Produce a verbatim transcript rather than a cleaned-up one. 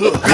Look.